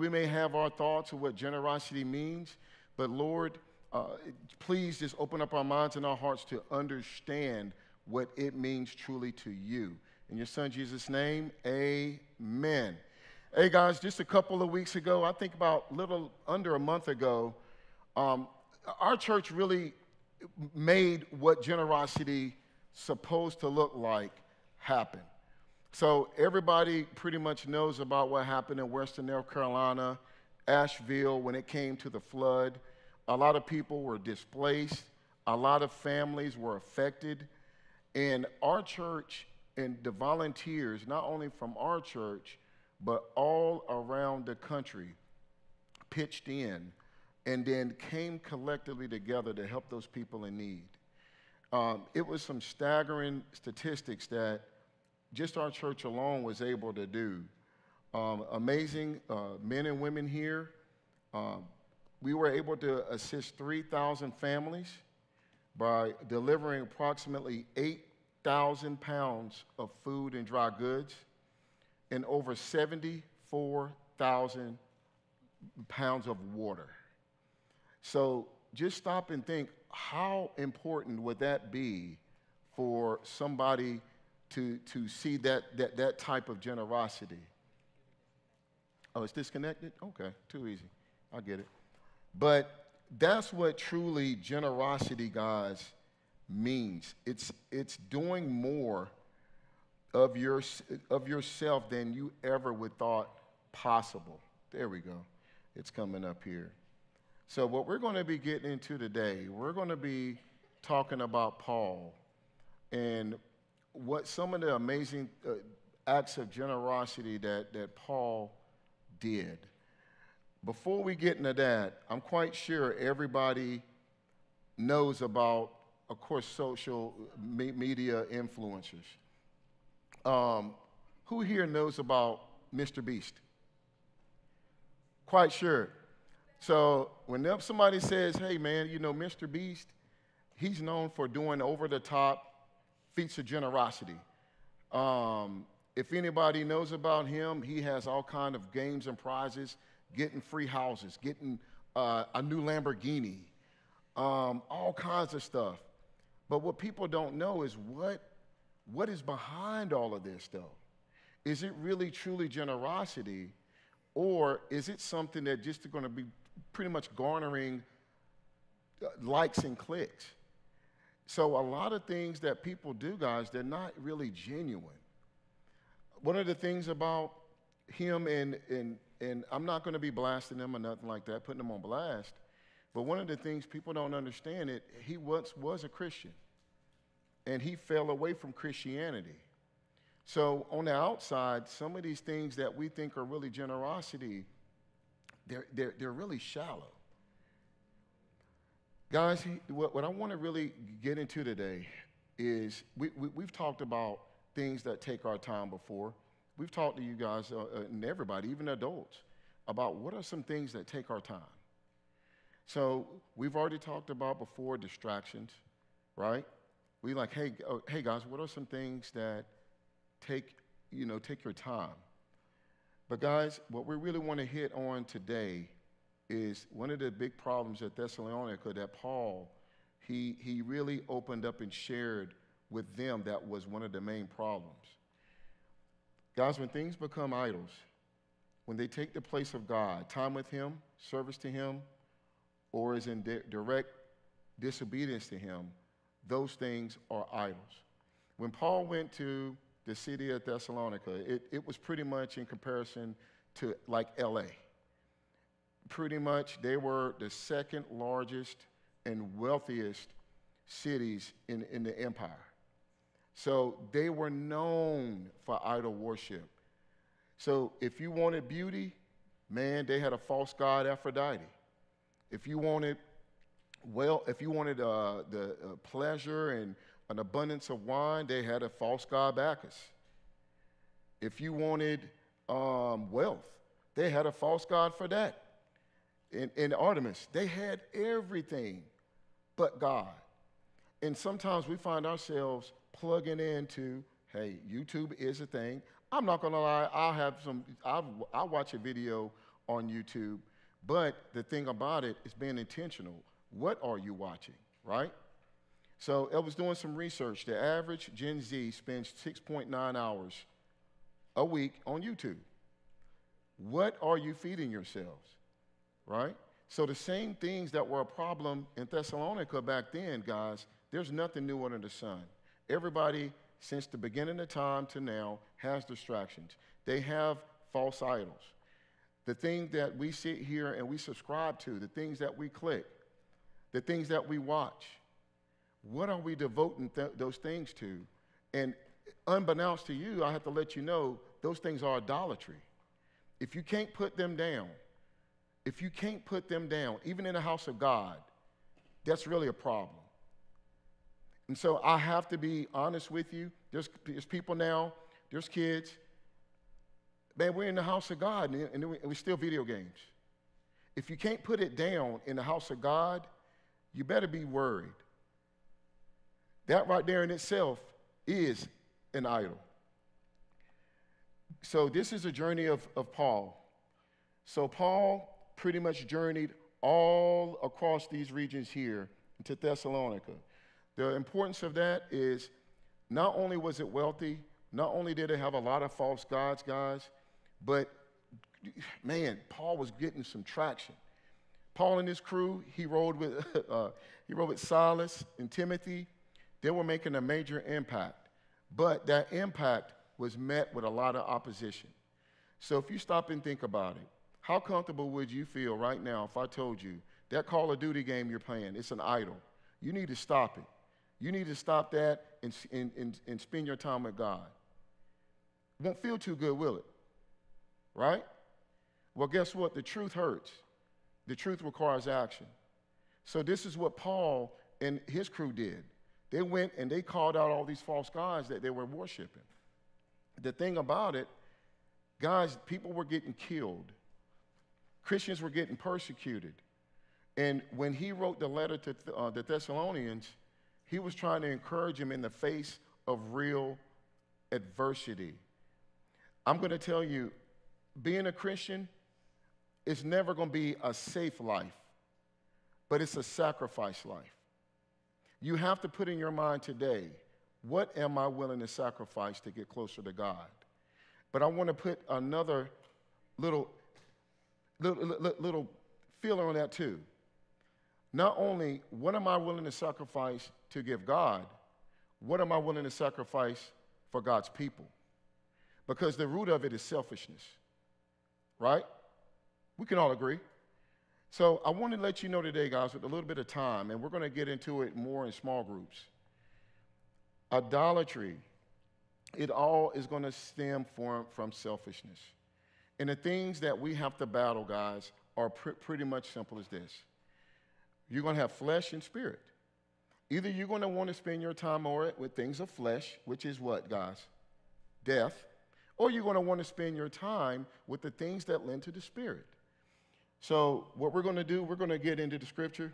Lord, we may have our thoughts of what generosity means, but Lord, please just open up our minds and our hearts to understand what it means truly to you. In your son Jesus' name, amen. Hey guys, just a couple of weeks ago, I think about a little under a month ago, our church really made what generosity supposed to look like happen. So everybody pretty much knows about what happened in Western North Carolina, Asheville, when it came to the flood. A lot of people were displaced. A lot of families were affected. And our church and the volunteers, not only from our church, but all around the country, pitched in and then came collectively together to help those people in need. It was some staggering statistics that just our church alone was able to do. Amazing men and women here. We were able to assist 3,000 families by delivering approximately 8,000 pounds of food and dry goods, and over 74,000 pounds of water. So just stop and think, how important would that be for somebody to see that type of generosity? Oh, it's disconnected? Okay, too easy. I get it. But that's what truly generosity, guys, means. It's doing more of yourself than you ever would thought possible. There we go. It's coming up here. So what we're going to be getting into today, we're going to be talking about Paul and what some of the amazing acts of generosity that Paul did. Before we get into that, I'm quite sure everybody knows about, of course, social media influencers. Who here knows about Mr. Beast? Quite sure. So when somebody says, hey man, you know Mr. Beast, he's known for doing over-the-top feats of generosity. If anybody knows about him, he has all kinds of games and prizes, getting free houses, getting a new Lamborghini, all kinds of stuff. But what people don't know is what is behind all of this, though? Is it really, truly generosity, or is it something that just going to be pretty much garnering likes and clicks? So a lot of things that people do, guys, they're not really genuine. One of the things about him and I'm not going to be blasting them or nothing like that, putting them on blast, but one of the things people don't understand is he once was a Christian. And he fell away from Christianity. So on the outside, some of these things that we think are really generosity, they're really shallow. Guys, what I want to really get into today is we've talked about things that take our time before. We've talked to you guys and everybody, even adults, about what are some things that take our time. So we've already talked about before distractions, right? We like, hey guys, what are some things that take your time? But guys, what we really want to hit on today is one of the big problems at Thessalonica that Paul, he really opened up and shared with them that was one of the main problems. Guys, when things become idols, when they take the place of God, time with him, service to him, or is in direct disobedience to him, those things are idols. When Paul went to the city of Thessalonica, it was pretty much in comparison to like LA. Pretty much they were the second largest and wealthiest cities in the empire. So they were known for idol worship. So if you wanted beauty, man, they had a false god, Aphrodite. If you wanted pleasure and an abundance of wine, they had a false god, Bacchus. If you wanted wealth, they had a false god for that. In Artemis, they had everything but God. And sometimes we find ourselves plugging into, hey, YouTube is a thing. I'm not going to lie, I watch a video on YouTube. But the thing about it is being intentional. What are you watching, right? So I was doing some research. The average Gen Z spends 6.9 hours a week on YouTube. What are you feeding yourselves, right? So the same things that were a problem in Thessalonica back then, guys, there's nothing new under the sun. Everybody, since the beginning of time to now, has distractions. They have false idols. The thing that we sit here and we subscribe to, the things that we click, the things that we watch, what are we devoting those things to? And unbeknownst to you, I have to let you know, those things are idolatry. If you can't put them down, if you can't put them down, even in the house of God, that's really a problem. And so I have to be honest with you. There's people now, there's kids. Man, we're in the house of God, and we still video games. If you can't put it down in the house of God, you better be worried. That right there in itself is an idol. So this is a journey of Paul. So Paul pretty much journeyed all across these regions here to Thessalonica. The importance of that is not only was it wealthy, not only did it have a lot of false gods, guys, but man, Paul was getting some traction. Paul and his crew, he rode with Silas and Timothy. They were making a major impact, but that impact was met with a lot of opposition. So if you stop and think about it, how comfortable would you feel right now if I told you that Call of Duty game you're playing, it's an idol. You need to stop it. You need to stop that and spend your time with God. It won't feel too good, will it? Right? Well, guess what? The truth hurts. The truth requires action. So this is what Paul and his crew did. They went and they called out all these false gods that they were worshiping. The thing about it, guys, people were getting killed. Christians were getting persecuted. And when he wrote the letter to the Thessalonians, he was trying to encourage them in the face of real adversity. I'm going to tell you, being a Christian is never going to be a safe life, but it's a sacrifice life. You have to put in your mind today, what am I willing to sacrifice to get closer to God? But I want to put another little feeler on that too. Not only what am I willing to sacrifice to give God, what am I willing to sacrifice for God's people? Because the root of it is selfishness, right? We can all agree. So I want to let you know today, guys, with a little bit of time, and we're going to get into it more in small groups. Idolatry, it all is going to stem from selfishness. And the things that we have to battle, guys, are pretty much simple as this. You're going to have flesh and spirit. Either you're going to want to spend your time with things of flesh, which is what, guys? Death. Or you're going to want to spend your time with the things that lend to the spirit. So what we're going to do, we're going to get into the scripture.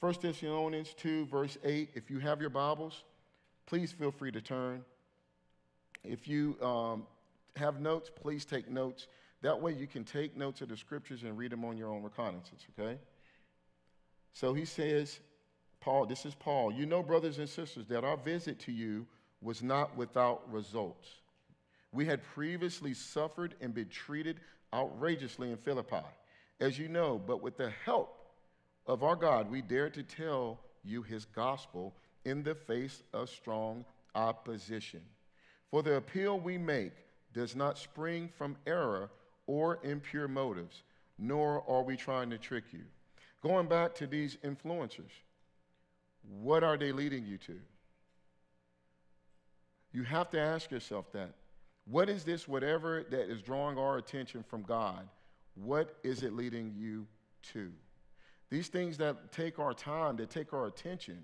1 Thessalonians 2, verse 8. If you have your Bibles, please feel free to turn. If you have notes, please take notes. That way you can take notes of the scriptures and read them on your own reconnaissance, okay? So he says, Paul, this is Paul, you know, brothers and sisters, that our visit to you was not without results. We had previously suffered and been treated outrageously in Philippi, as you know, but with the help of our God, we dared to tell you his gospel in the face of strong opposition. For the appeal we make does not spring from error or impure motives, nor are we trying to trick you. Going back to these influencers, what are they leading you to? You have to ask yourself that. What is this whatever that is drawing our attention from God? What is it leading you to? These things that take our time, that take our attention,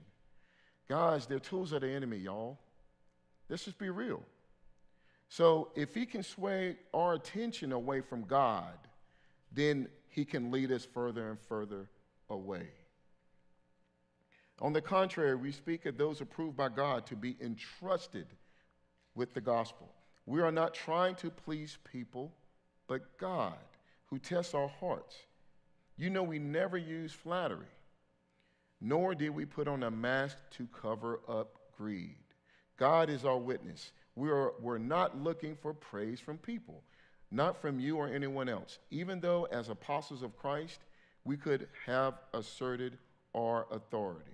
guys, they're tools of the enemy, y'all. Let's just be real. So if he can sway our attention away from God, then he can lead us further and further away. On the contrary, we speak of those approved by God to be entrusted with the gospel. We are not trying to please people, but God, who tests our hearts. You know we never use flattery, nor did we put on a mask to cover up greed. God is our witness. We're not looking for praise from people, not from you or anyone else, even though as apostles of Christ, we could have asserted our authority.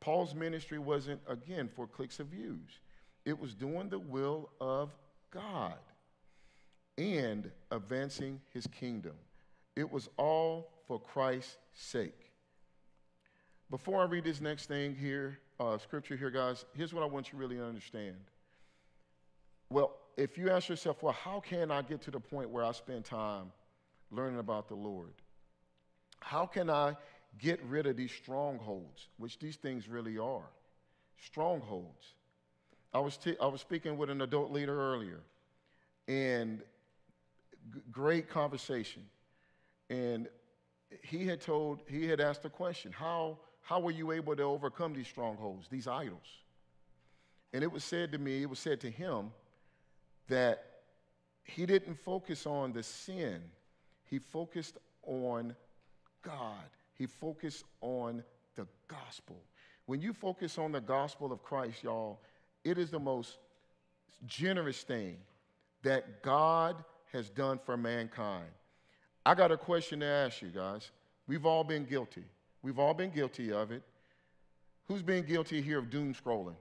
Paul's ministry wasn't, again, for clicks of views. It was doing the will of God and advancing his kingdom. It was all for Christ's sake. Before I read this next thing here, scripture here, guys, here's what I want you really to understand. Well, if you ask yourself, well, how can I get to the point where I spend time learning about the Lord? How can I get rid of these strongholds, which these things really are? Strongholds. I was speaking with an adult leader earlier, and great conversation. And he had asked the question, how were you able to overcome these strongholds, these idols? And it was said to him that he didn't focus on the sin. He focused on God. He focused on the gospel. When you focus on the gospel of Christ, y'all, it is the most generous thing that God has done for mankind. I got a question to ask you guys. We've all been guilty. We've all been guilty of it. Who's been guilty here of doom scrolling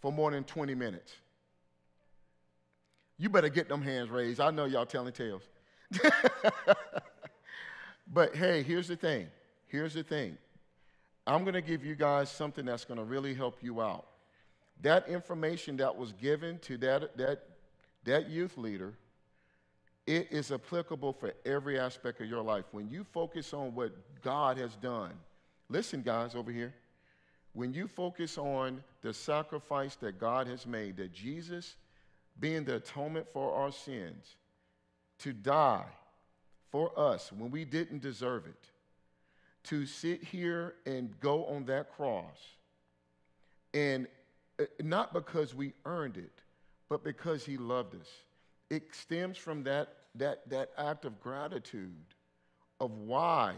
for more than 20 minutes? You better get them hands raised. I know y'all telling tales. But, hey, here's the thing. Here's the thing. I'm going to give you guys something that's going to really help you out. That information that was given to that youth leader, it is applicable for every aspect of your life. When you focus on what God has done, listen, guys, over here. When you focus on the sacrifice that God has made, that Jesus being the atonement for our sins, to die for us when we didn't deserve it, to sit here and go on that cross, and not because we earned it, but because he loved us. It stems from that act of gratitude of why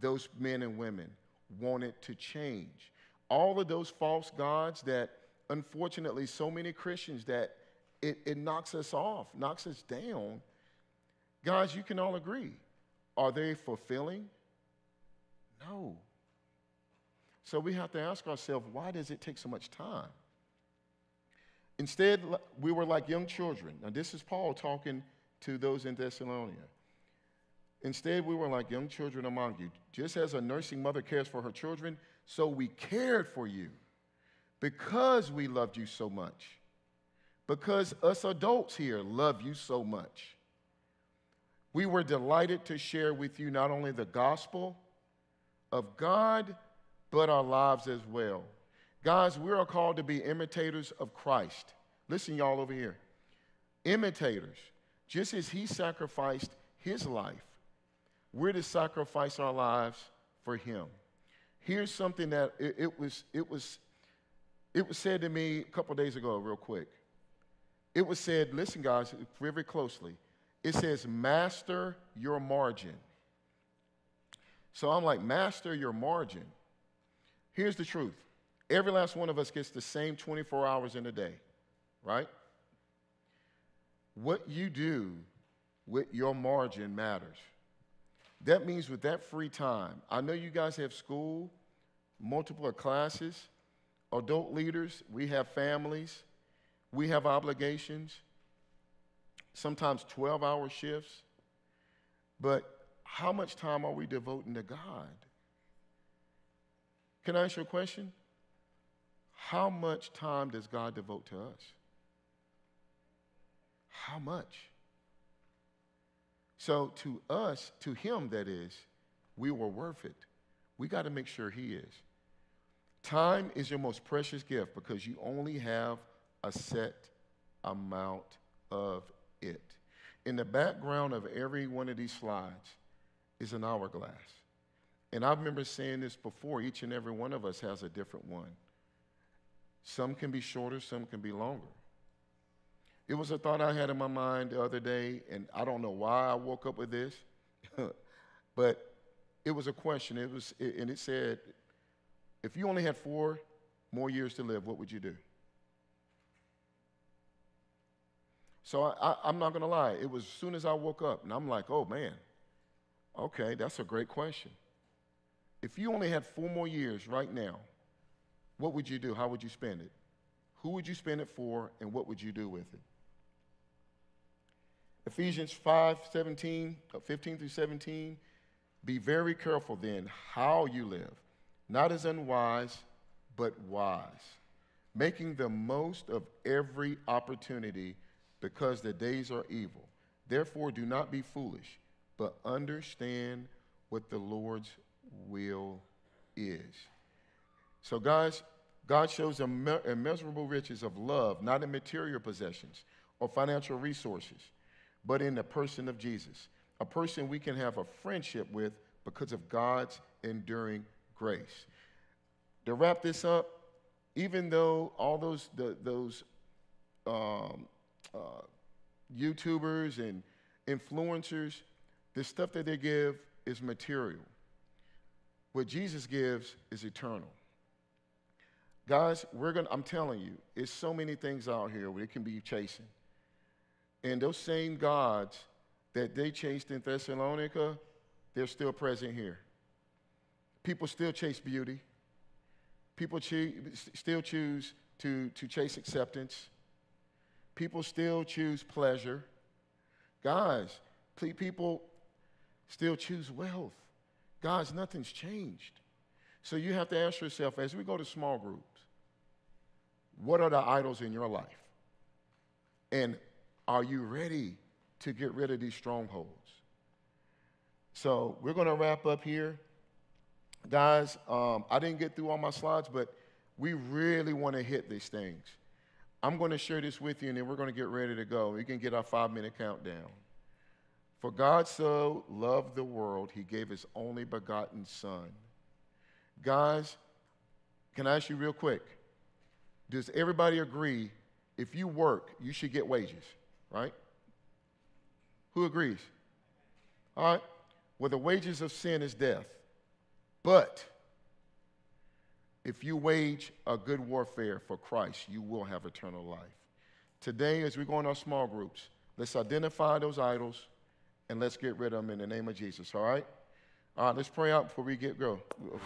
those men and women wanted to change. All of those false gods that, unfortunately, so many Christians, that it knocks us off, knocks us down. Guys, you can all agree. Are they fulfilling? No. So we have to ask ourselves, why does it take so much time? Instead, we were like young children. Now, this is Paul talking to those in Thessalonica. Instead, we were like young children among you. Just as a nursing mother cares for her children, so we cared for you because we loved you so much, because us adults here love you so much. We were delighted to share with you not only the gospel of God, but our lives as well. Guys, we are called to be imitators of Christ. Listen, y'all, over here. Imitators. Just as he sacrificed his life, we're to sacrifice our lives for him. Here's something that it was said to me a couple days ago, real quick. It was said, listen, guys, very closely. It says, master your margin. So I'm like, master your margin. Here's the truth. Every last one of us gets the same 24 hours in a day, right? What you do with your margin matters. That means with that free time, I know you guys have school, multiple classes, adult leaders, we have families, we have obligations, sometimes 12-hour shifts, but how much time are we devoting to God? Can I ask you a question? How much time does God devote to us? How much? So to us, to him that is, we were worth it. We got to make sure he is. Time is your most precious gift because you only have a set amount of it. In the background of every one of these slides is an hourglass. And I remember saying this before, each and every one of us has a different one. Some can be shorter, some can be longer. It was a thought I had in my mind the other day, and I don't know why I woke up with this. But it was a question. And it said, if you only had 4 more years to live, what would you do? So I'm not going to lie. It was as soon as I woke up, and I'm like, oh, man, okay, that's a great question. If you only had 4 more years right now, what would you do? How would you spend it? Who would you spend it for, and what would you do with it? Ephesians 5:15 through 17, be very careful then how you live, not as unwise, but wise, making the most of every opportunity because the days are evil. Therefore, do not be foolish, but understand what the Lord's will is. So guys, God shows immeasurable riches of love, not in material possessions or financial resources, but in the person of Jesus, a person we can have a friendship with because of God's enduring grace. To wrap this up, even though all those YouTubers and influencers, the stuff that they give is material. What Jesus gives is eternal. Guys, I'm telling you, it's so many things out here where it can be chasing. And those same gods that they chased in Thessalonica, they're still present here. People still chase beauty. People still choose to chase acceptance. People still choose pleasure. Guys, people still choose wealth. Guys, nothing's changed. So you have to ask yourself, as we go to small groups, what are the idols in your life? And are you ready to get rid of these strongholds? So we're going to wrap up here. Guys, I didn't get through all my slides, but we really want to hit these things. I'm going to share this with you, and then we're going to get ready to go. We can get our 5-minute countdown. For God so loved the world, he gave his only begotten son. Guys, can I ask you real quick? Does everybody agree if you work, you should get wages, right? Who agrees? All right. Well, the wages of sin is death. But if you wage a good warfare for Christ, you will have eternal life. Today, as we go in our small groups, let's identify those idols and let's get rid of them in the name of Jesus, all right? All right, let's pray out before we get going.